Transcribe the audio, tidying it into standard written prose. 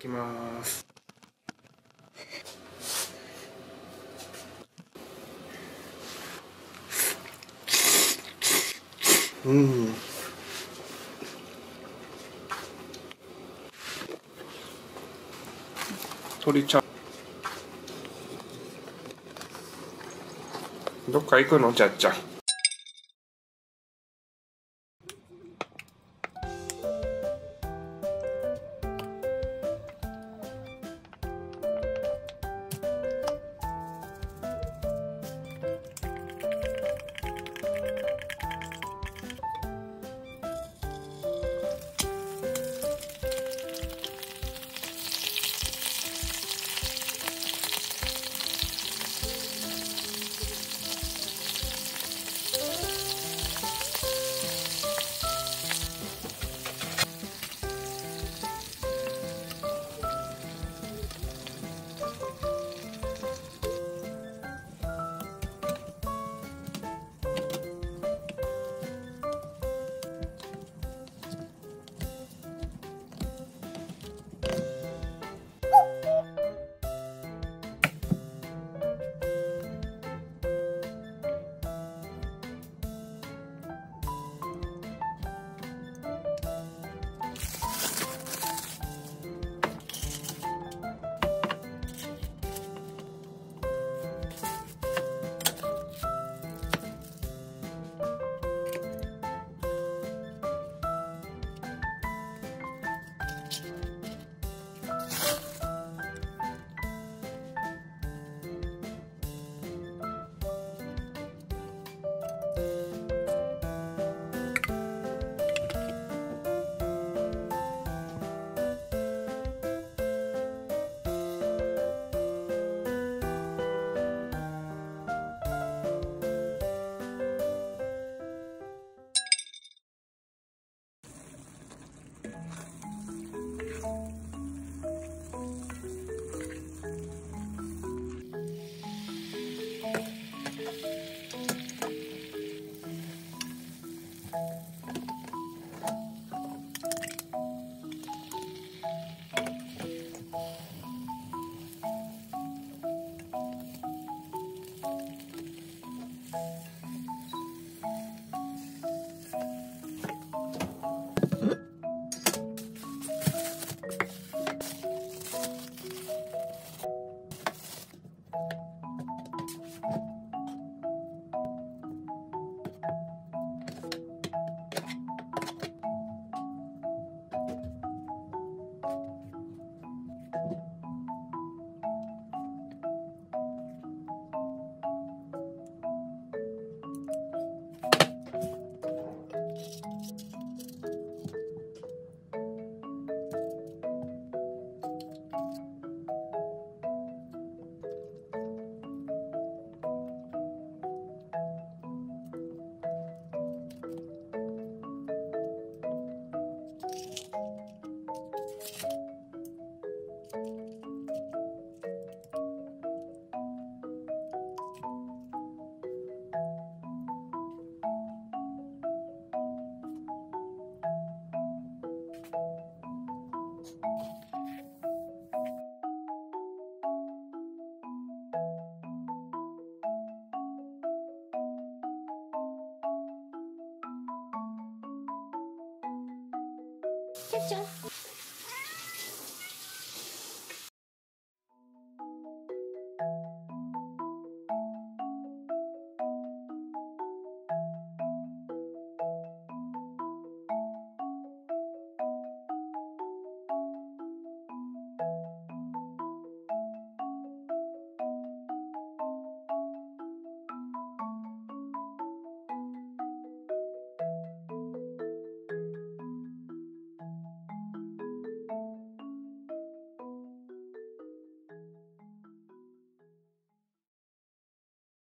きます。鶏ちゃんどっか行くの？じゃっちゃんじゃじゃん。